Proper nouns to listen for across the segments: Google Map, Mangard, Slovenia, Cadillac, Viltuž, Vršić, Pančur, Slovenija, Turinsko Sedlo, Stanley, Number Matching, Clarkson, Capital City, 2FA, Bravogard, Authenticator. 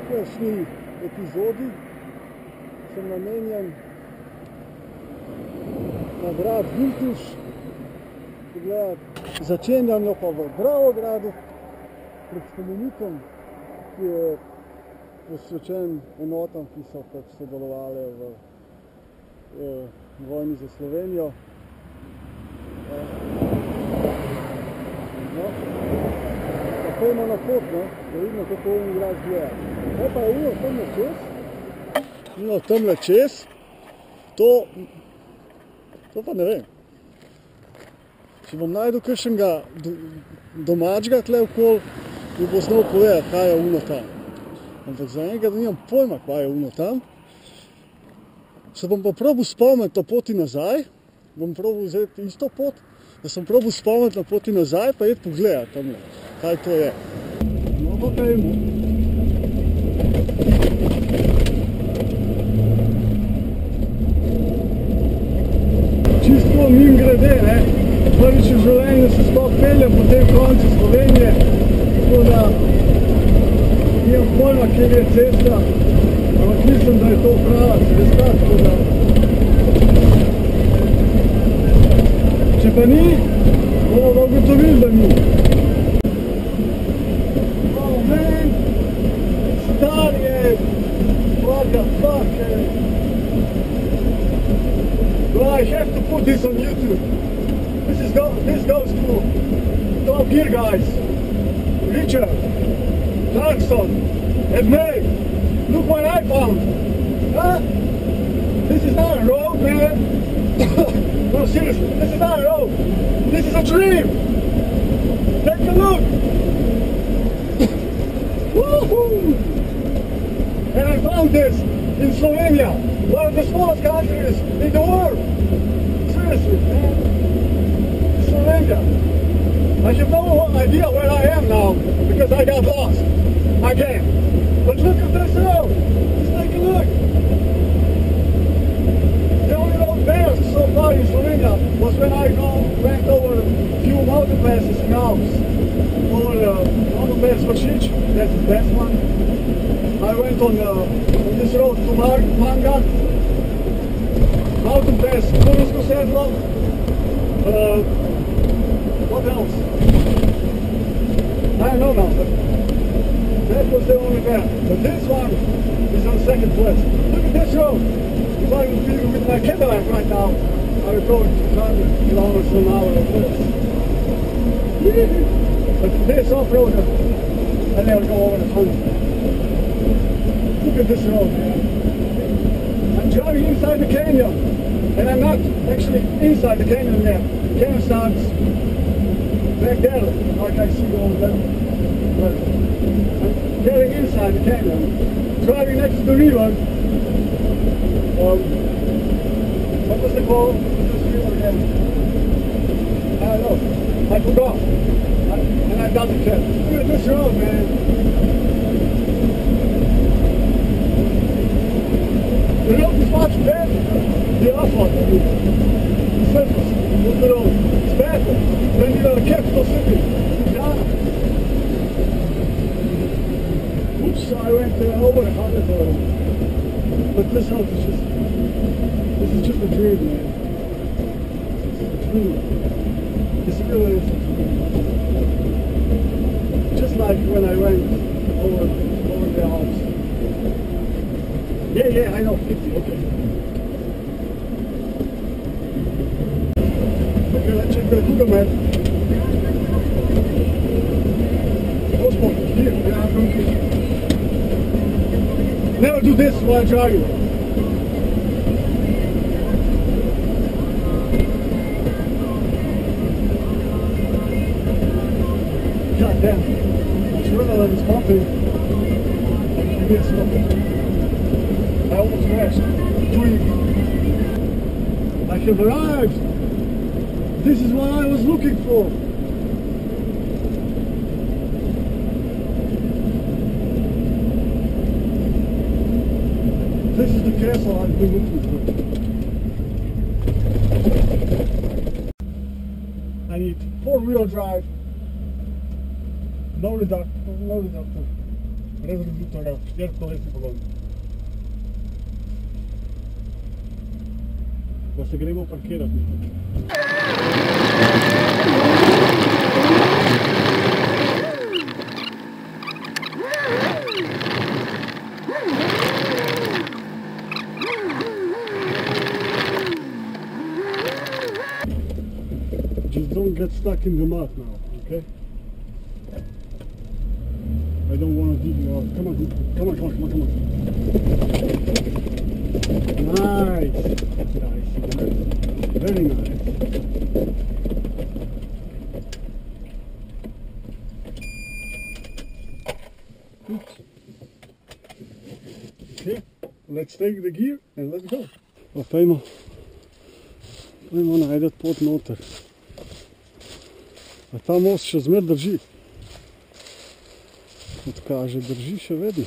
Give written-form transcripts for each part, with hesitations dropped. tokratnejšnji epizodi sem namenjam na grad Viltuš. Začenjam jo pa v Bravogradu, pred spomenikom, ki je posvečen enotam, ki so pač sodelovali v vojni za Slovenijo. Tako ima na pot, da vidimo, kako oni grad zgleda. Zdaj pa je uno temle čez. Uno temle čez. To pa ne vem. Če bom najdel kakšnega domačega tle okoli, mi bo znal povedati, kaj je uno tam. Ampak za enega, da nimam pojma, kaj je uno tam. Se bom pa probil spomniti na poti nazaj, bom probil vzeti isto pot, da sem probil spomniti na poti nazaj, pa jeti pogledati tam, kaj to je. No pa pejmo. Čisto mimo grede, ne? Prvič v življenju se sploh peljem po tem koncu Slovenije, tako da nimam pojma, kjer je cesta. Ampak mislim, da je to prava cesta, tako da... Če pa ni, bomo ga ugotovili, da ni. Moment! Star je... Vlada, star je... 2, I have to put this on YouTube. This goes to Top Gear guys. Richard, Clarkson, and me. Look what I found! Huh? This is not a road, man! No, seriously, this is not a road! This is a dream! Take a look! Woohoo! And I found this in Slovenia, one of the smallest countries in the world! Seriously, man! Slovenia! I have no idea where I am now, because I got lost. Again! But look at this road! Let's take a look! The only road there so far in Slovenia was when I went over a few mountain passes in Alps. Over mountain pass Vršić, that's the best one. I went on this road to Mangard, mountain pass Turinsko Sedlo. What else? I don't know now. That was the only map, but this one is on second place. Look at this road! If I would be with my Cadillac right now, I would go 200 kilometers an hour or less. But this off-road, I never go over 100. Look at this road, man. I'm driving inside the canyon, and I'm not actually inside the canyon yet. The canyon starts back there, like I see over there. But I'm getting inside the canyon, driving next to the river. What was the call? This river again. I don't know. I forgot. And I doesn't care. Look at this road, man. The road is much better. The asphalt, I mean. The surface of the road is better than in the capital city. So I went over 100 of them. But this house is just, this is just a dream, man. It's a dream. It's really a dream. Just like when I went over the Alps. Yeah, I know, 50, okay. Okay, let's check the Google Map. Here, I'm going to... Never do this while driving. God damn. I should have let this company. Give me a smoke. I almost crashed. I have arrived. This is what I was looking for. This is the castle I've been looking for. I need four-wheel drive, no reductor, every bit of left, careful left block. Pa se gremo parkirati. Just don't get stuck in the mud now, okay? I don't want to dig you out. Come on, come on, come on, come on, come on. Nice, nice, nice, very nice. Oops. Okay, let's take the gear and let's go. Opravimo, opravimo najdeti pot noter. A ta most še zmer drži. Kot kaže, drži še vedno.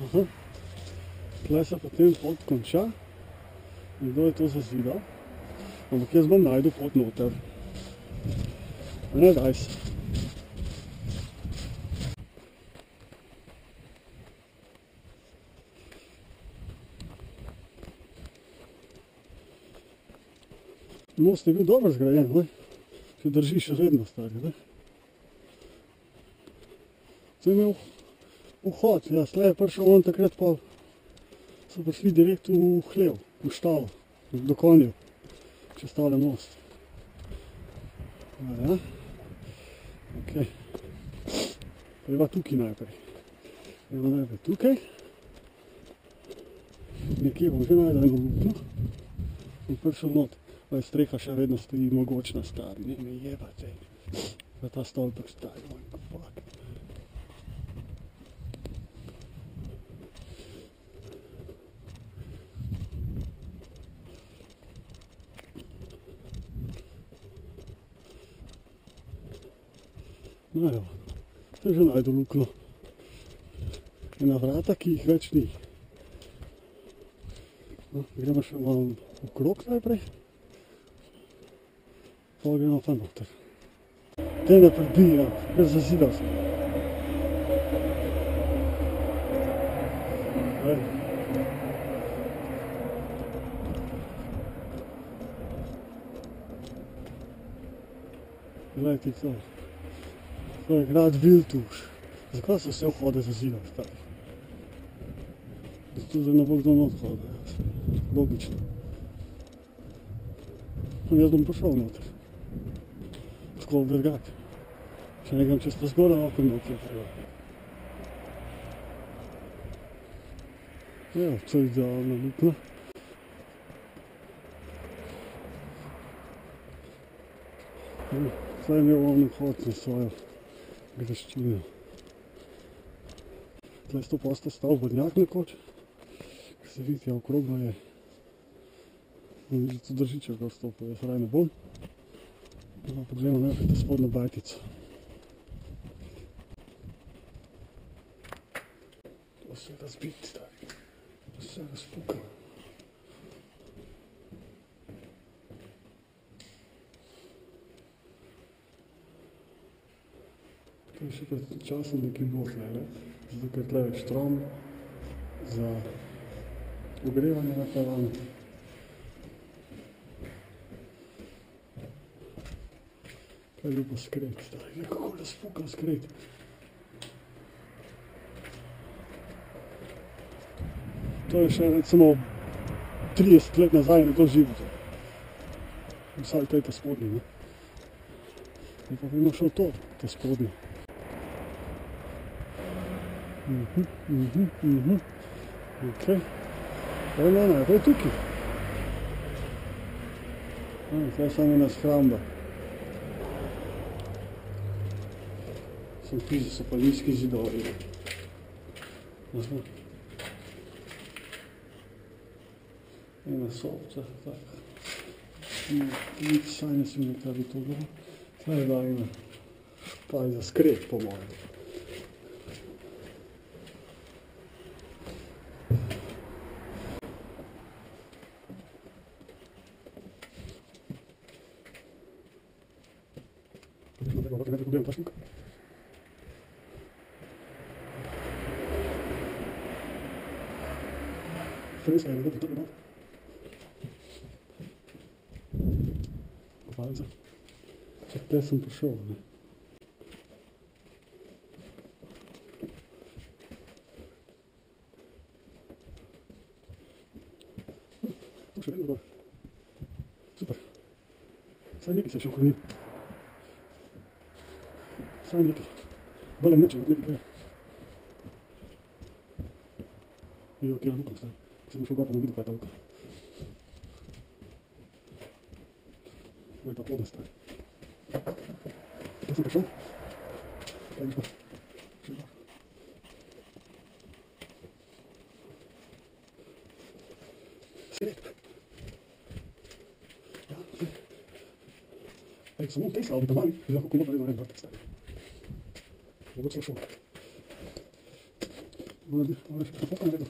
Aha. Tle se potem pot konča. Nekdo je to zazidal. Ampak jaz bom najdel pot noter. Ne daj se. Most je bil dobro zgrajen, ne? Če drži še vedno stari, ne? To je imel vhod, ja, slej je prišel on takrat, pa so prišli direkt v hlev, v štalo, do konjev, čez tale most. Ja, ok. Treba tukaj najprej. Treba najprej tukaj. Nekje bom že najdel eno luknjo. In prišel not. Streha še vedno stoji mogočna stari, ne me jebate, da ta stolpek stari, moj kapak. No evo, to je že najdu lukno. Ena vrata, ki jih več ni. Gremo še malo okrog najprej. Pol gremo pa noter. Te ne prebija, ker zazidal sem. Glej ti to. To je grad Viltuš. Zakaj so vse vhode zazidal stari? Zato zdaj ne bo kdo not hodil. Logično. Jaz bom prišel noter. Tako drgati. Če ne grem čez to zgora, lahko nekaj treba. Evo, to je idealna lukna. Zdaj je imel on vhod na svojo graščino. Zdaj je 100% stal vrnjak nekoč. Kaj se vidi, ja, okrogno je. To drži, če ga vstopil, jaz raje ne bom. Poglejmo najprej ta spodnjo bajtico. To se je razbiti, stari. To se je razpukalo. Tukaj še pred časom nekaj bilo tle, ne? Zato, ker tle je štrom za ogrevanje na terenu. Kaj je ljubo skret, stari, nekako razpukal skret. To je še recimo 30 let nazaj nekdo živo. Vsaj to je ta spodnji, ne? In pa bi našel to, ta spodnji. Ok. Eno, najprej tukaj. Zdaj je samo ena shramba. Tukaj so pa nizki zidovi. Ena sobca, tako. Nič sanje sem nekaj bi to bilo. Zdaj je da ena taj za skret, po mojem. Größe ein bisschen drücken darf. Also, das sind schon. Schön, oder? Super. Sein Nick ist ja schon cool. Sein Nick. Wollen nicht schon Nick. Jo, gerne guckst du. Ich muss schon gar nicht wieder weiter gucken. Weiter vorderst. Das ist schon. Kein Spaß. Schön. Să nu uiteți la automani, de la cu cumva vreau în asta. Mă duc să știu. Mă duc să fac un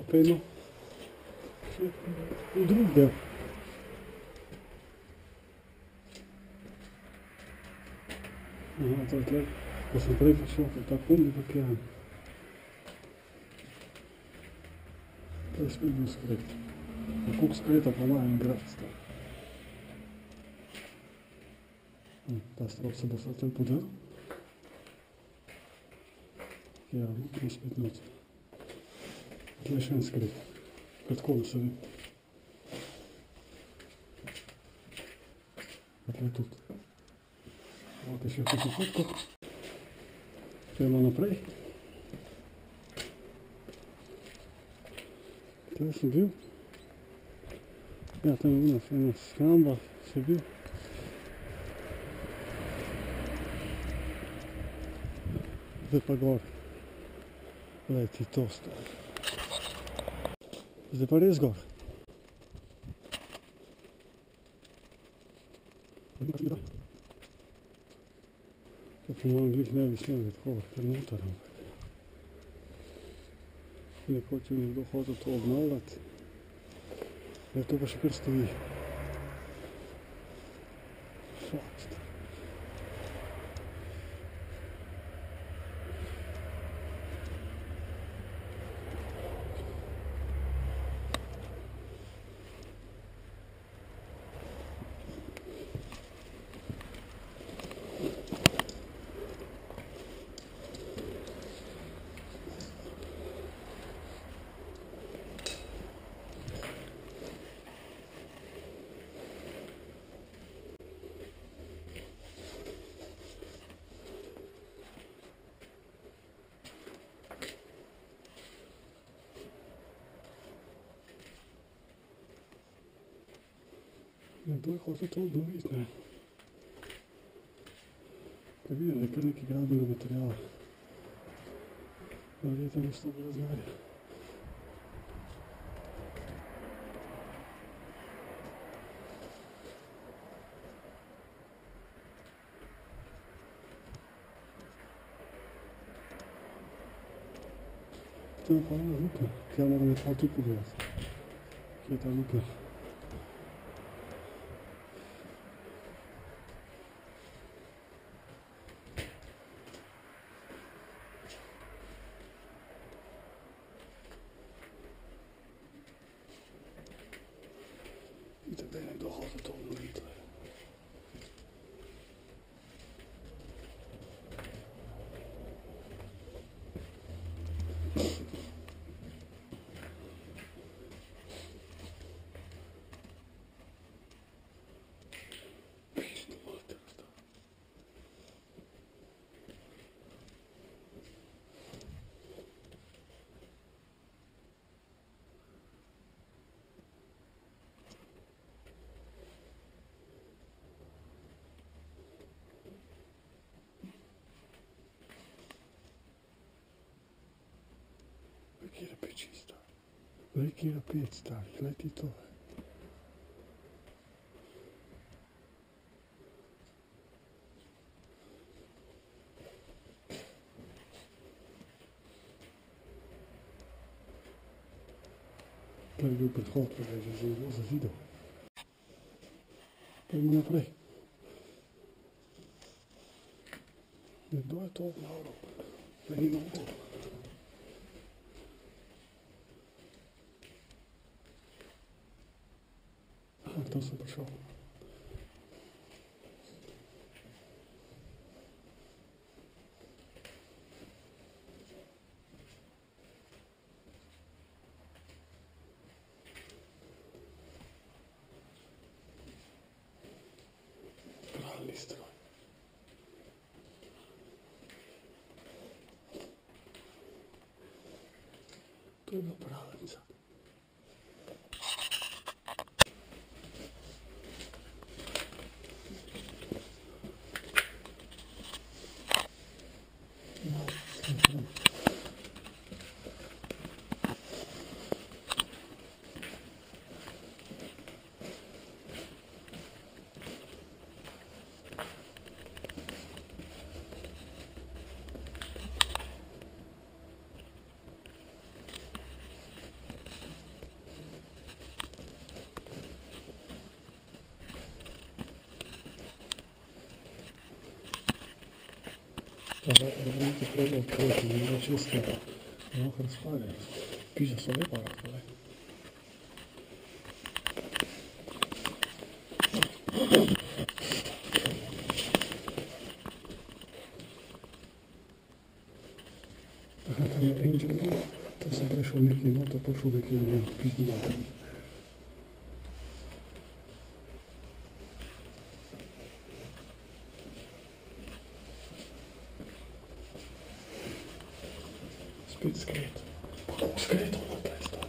apel. Un drum de. Nu, tot clar. O să trec și eu, că acum după că am. Trebuie să merg spre. Acum spre tot acum în grafică. Das brauchst du besser als Butter. Ja, muss mit Not. Gleich eins gelegt. Wird cool, sorry. Was wird тут? Вот еще хочу фотку. Прямо направь. Ты сбил? Я там у нас хамба сбил. Zdaj pa gor leti tosto. Zdaj pa res gor. To po mojem glih ne bi snel, da je tako trenutar. Nekoč je nekdo hodil to obnavljati. Zdaj to pa še kar stoji. Fakt. Nekdo je hotel to obnoviti, ne. Kaj vidim, da je kar nekaj gradbenega materiala. Verjetno je to brez znanja. Tam je pa ena luka, tja moram je pa tudi pogledati. Kje je ta luka? Kjera pet čista. Zdaj kjera pet starih, lej ti to. To je bil predhod, pa je že zelo zazidal. Pojmo naprej. Nekdo je to obnavljal, da ni na obnavljal. tam som prišiel. To je bila pravnica. Ravnite pregod proti njega čistega. No, kar spade. Piža so lepa razpade. Aha, tam je Angel Blue. Tam sem prešel nekaj noto, prišel nekaj nekaj pižnja. Skeleton. Skeleton na prestol.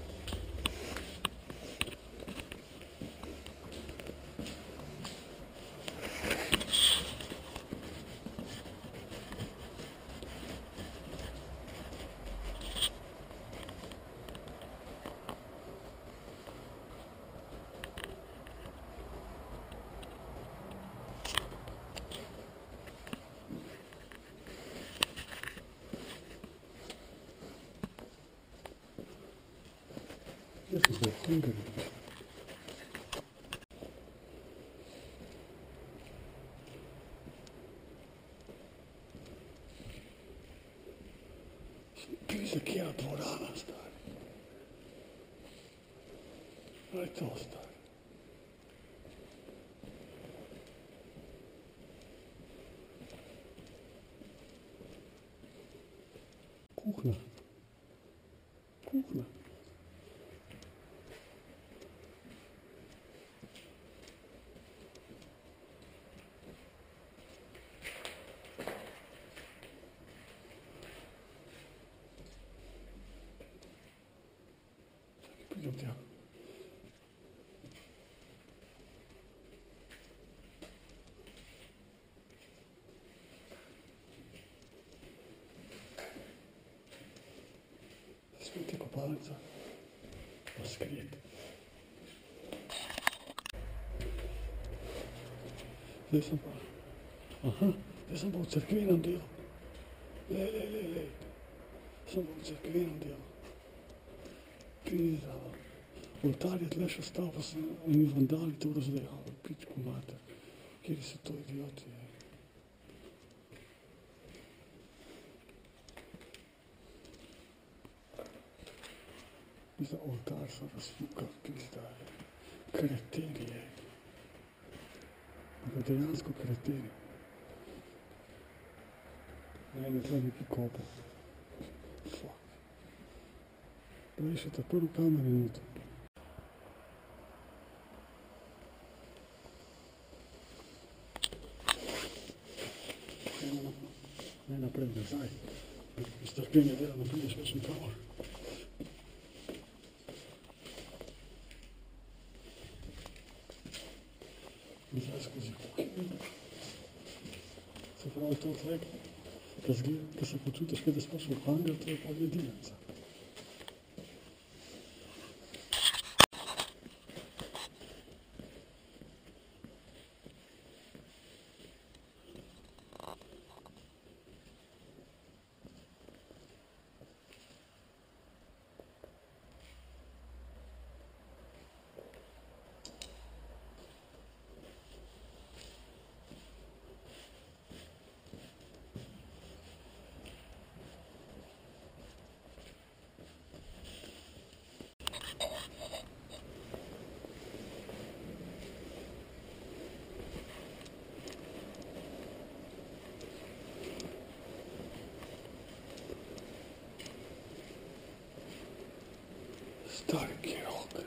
This is the finger. Ti se kjera dvorana, stari. Ali to, stari? Kuhna. Kuhna. Sveti kopalnica, pa skrit. Zdaj sem pa, aha, zdaj sem pa v cerkvenem delu. Lej, sem pa v cerkvenem delu. Pizava. Oltar je tle še stal, pa sem oni vandali to razdejali, pičko mater. Kjeri so to idioti, je. Za oltar so razfukali, pizdali. Kreteni je. Ampak dejansko kreteni. Naj ne tle neki kopa. Fuck. Prej še ta prvi kamer je noto. Ne naprej, nazaj. Strpljenje dela, ne prideš več nikamor. Zdaj skozi kuhine. Se pravi, to tlek, ko se počutiš, kaj da spaš v hangar, to je pa jedinenca. Starke Robbe.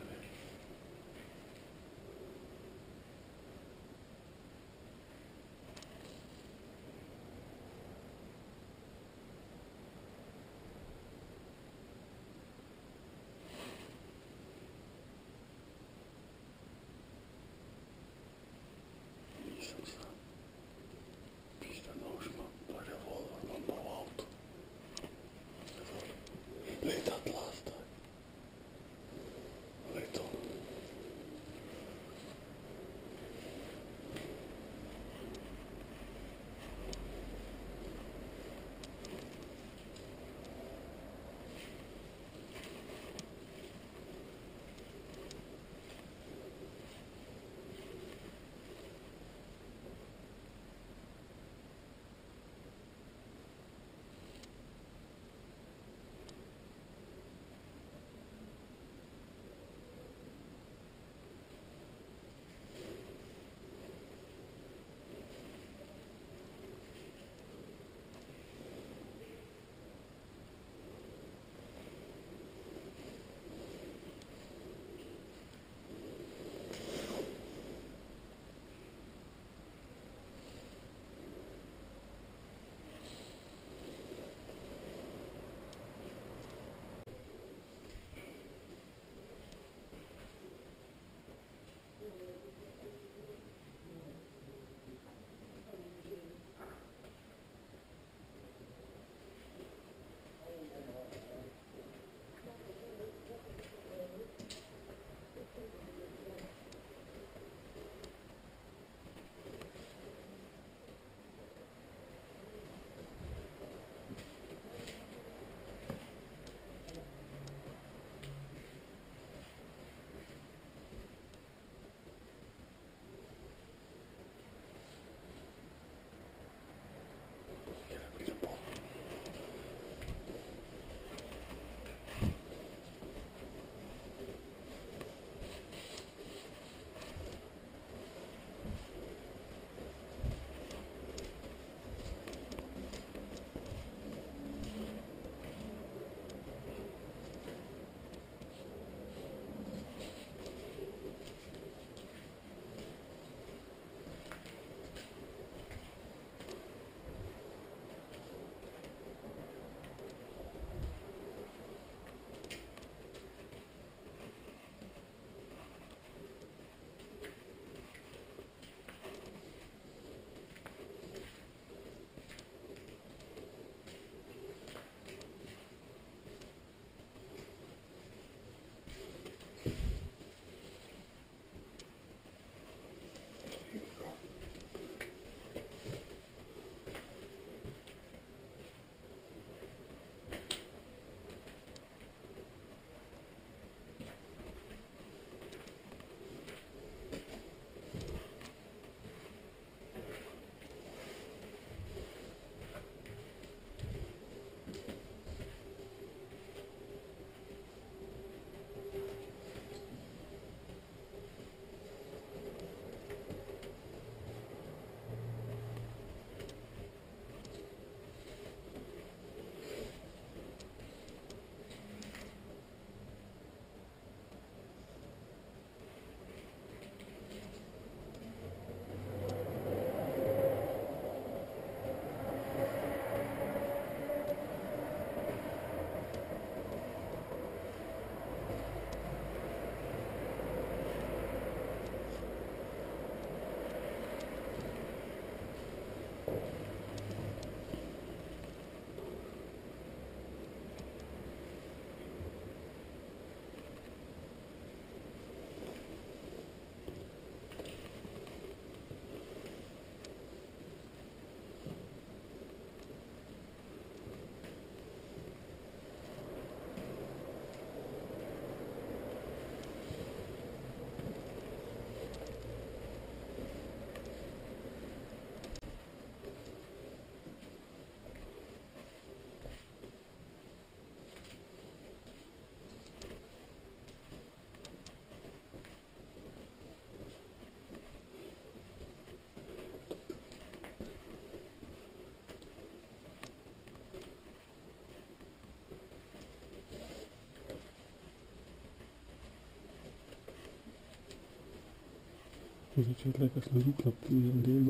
Že začne tlekas na Google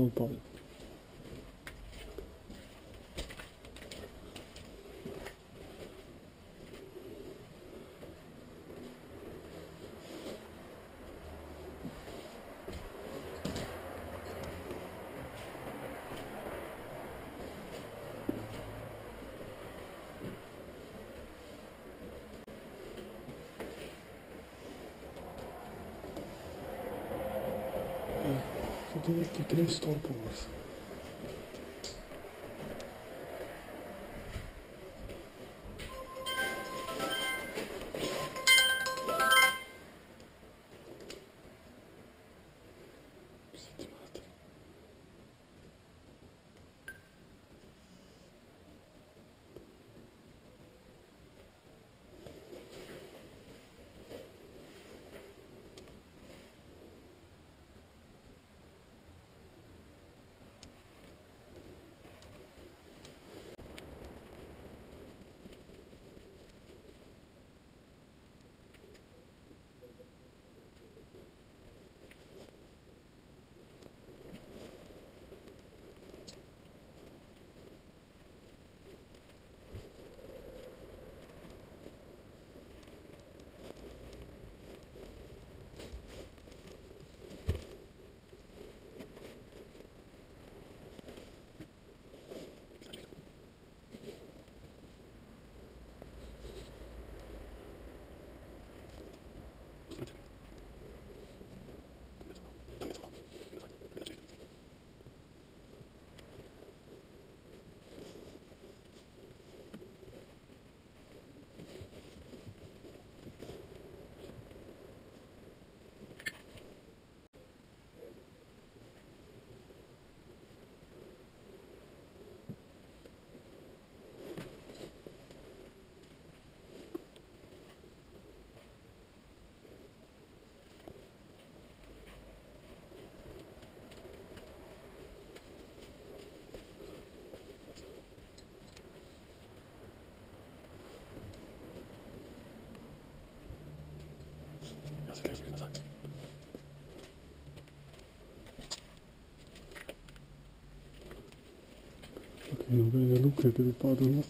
Map. Veliki križ stolpova se. Okay, nobene luke bi padel not.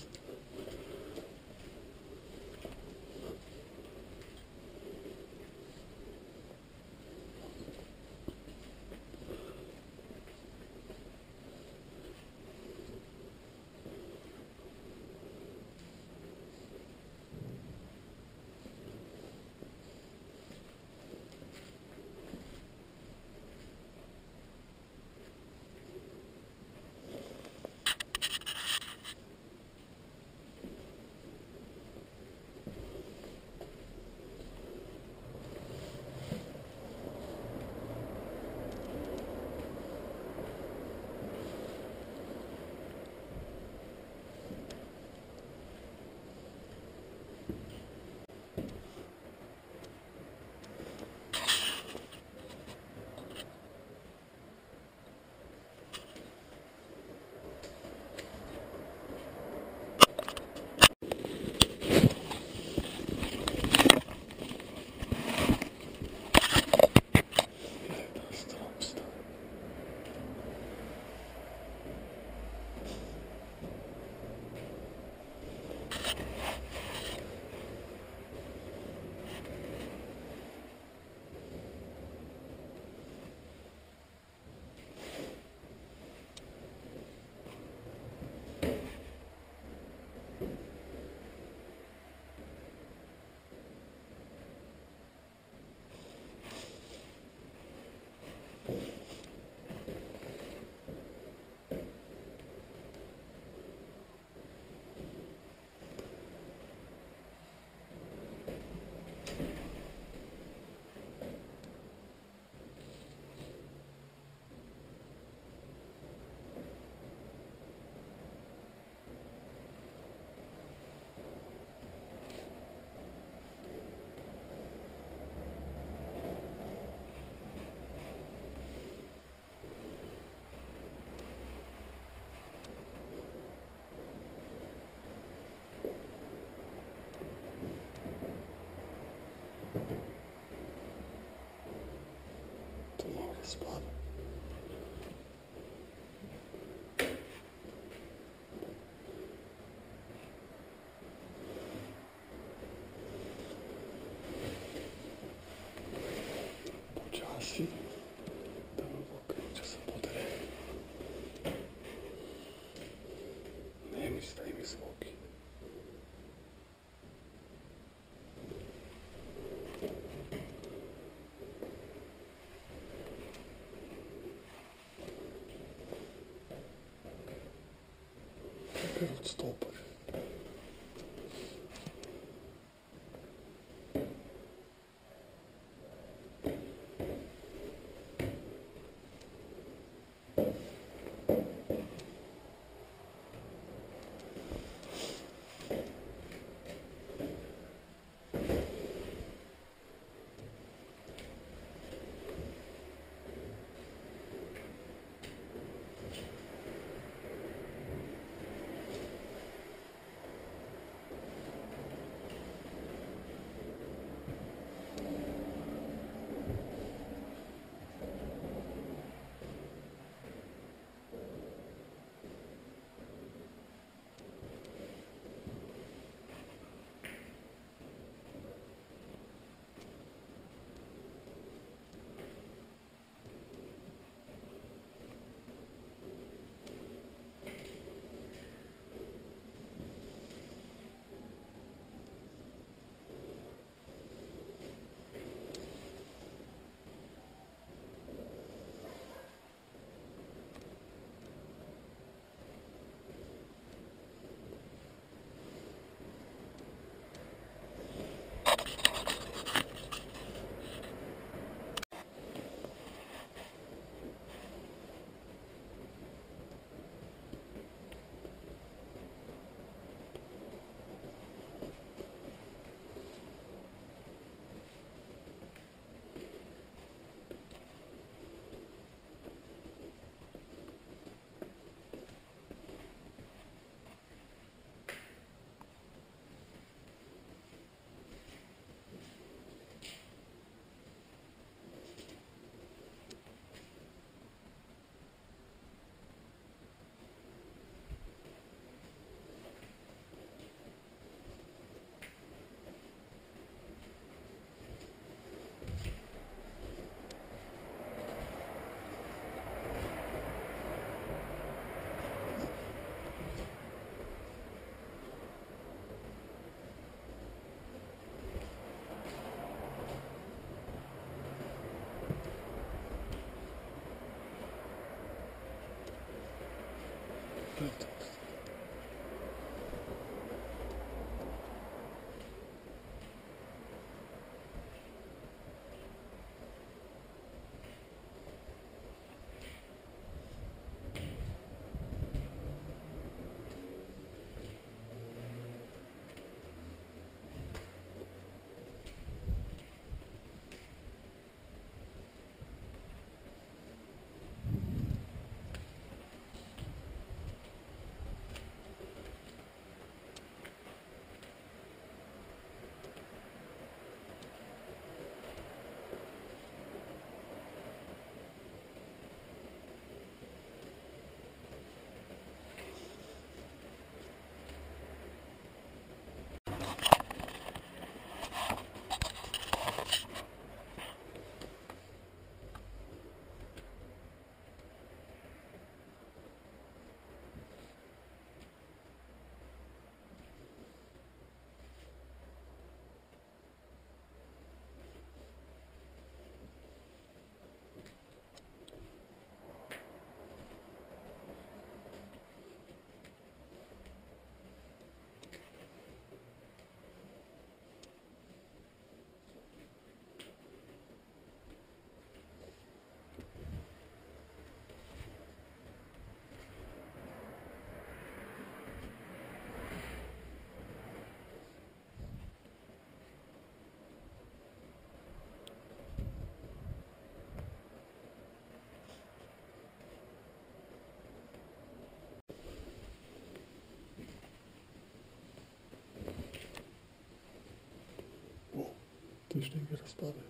Ty Stege rozpadły.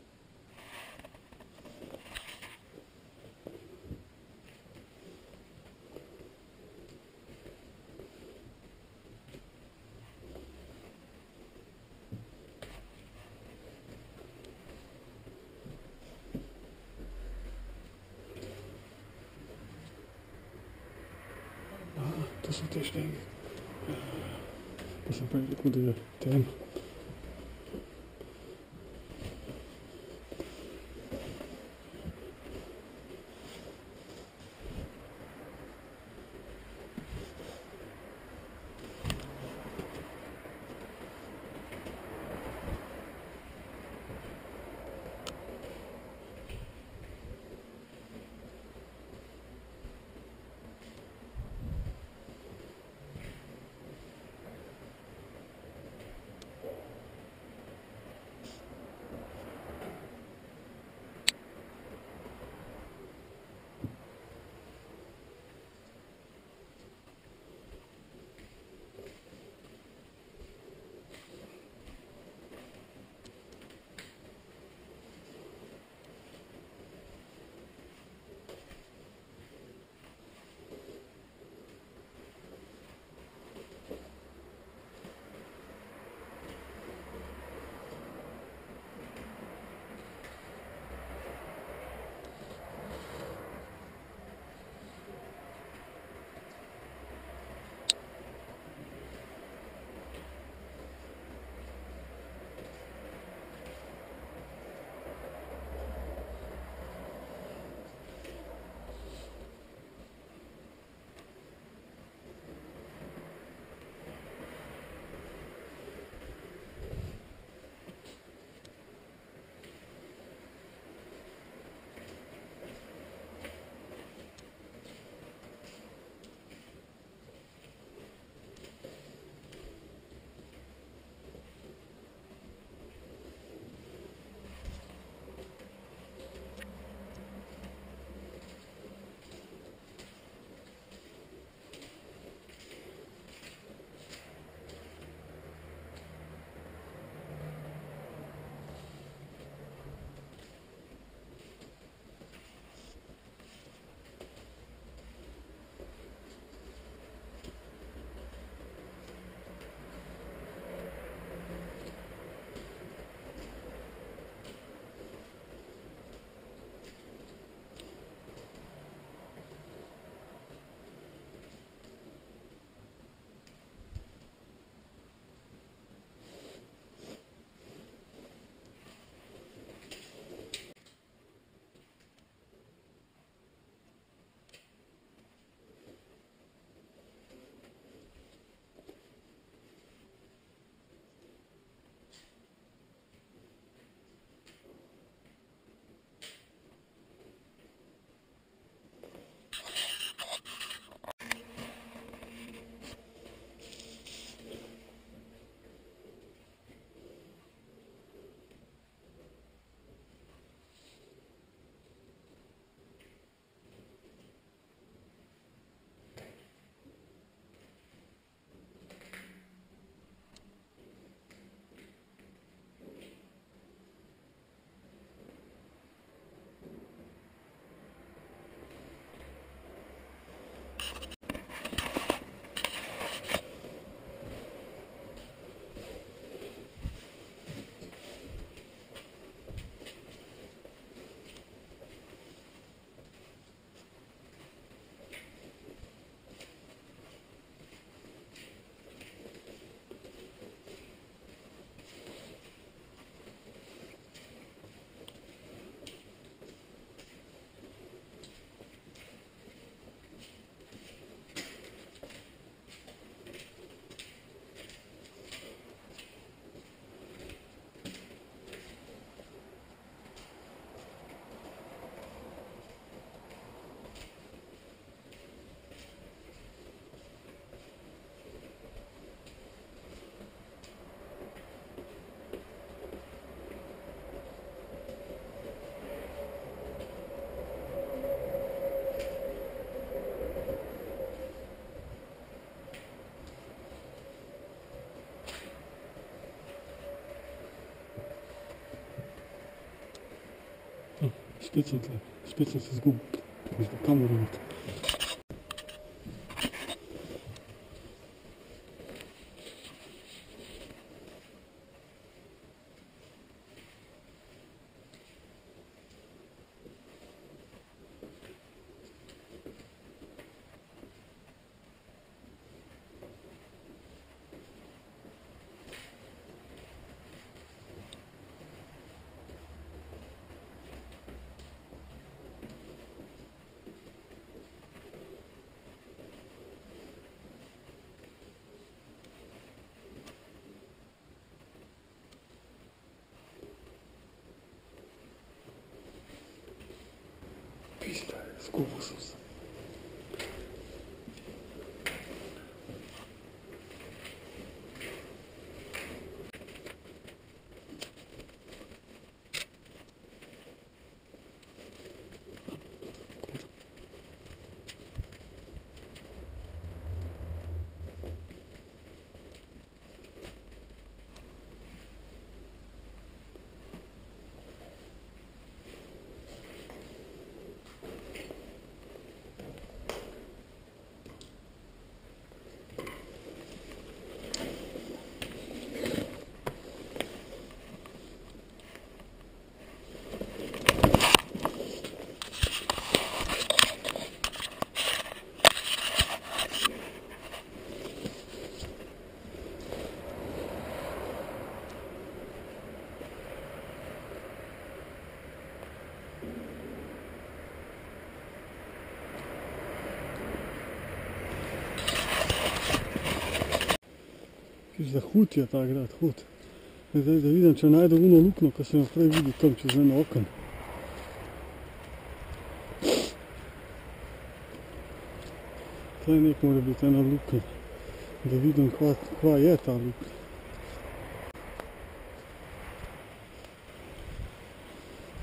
to sú tiež nejaké, to som povedal, kudy je téma. Spětně se zgub, možná kameru mít. des Kuckucksuchs. Za hud je takrat, hud. Zdaj da vidim, če najde uno lukno, ko se nas prej vidi tam čez eno okno. Tlej nek mora biti ena lukna, da vidim kva je ta lukna.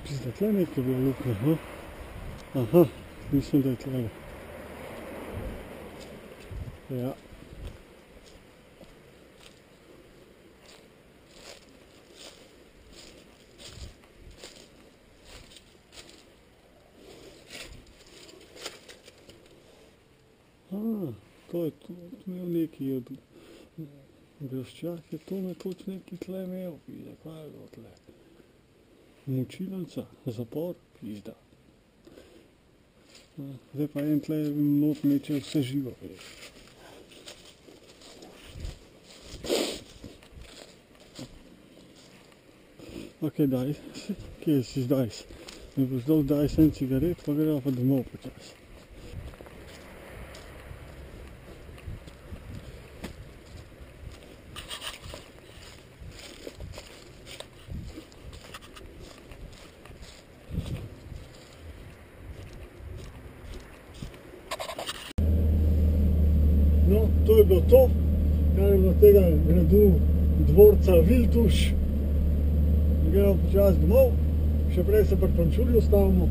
Pizda, tlej nek je bila lukna, ha? Aha, mislim, da je tlej. Ja. Tu imel neki od graščak je to nekoč neki tle imel, pizda, kaj je bilo tle? Mučilnica, zapor, pizda. Zdaj pa en tle not meče vse živo, veš. Ok, daj, kje si zdaj? Ne boš dal daj sem cigaret, pa greva pa domov počas. To, kar je bilo tega gradu dvorca Viltuš. Gremo počas domov, še prej se pri Pančurju stavimo.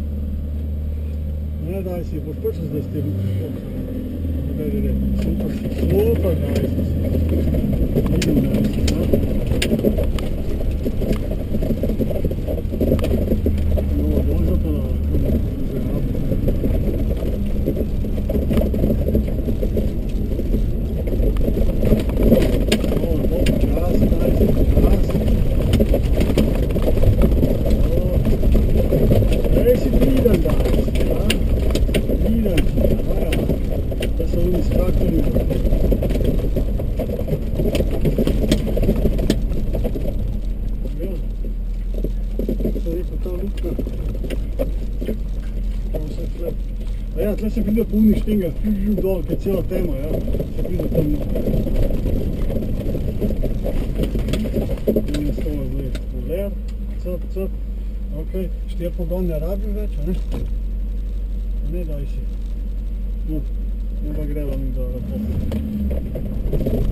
Ne, daj si, boš počas, da ste Viltuš. Kaj je rekel, super, super, daj si. Vidim, daj si, no, bolj zapadala, kaj je zapadala. Zdaj se pride po uniš tega, žil dol, kaj je cela tema, ja, se pride tam nekaj. In stava zdaj voler, cep, cep, ok, štir pogon ne rabim več, a ne? A ne, daj si. No, ne pa greva mi do raposti.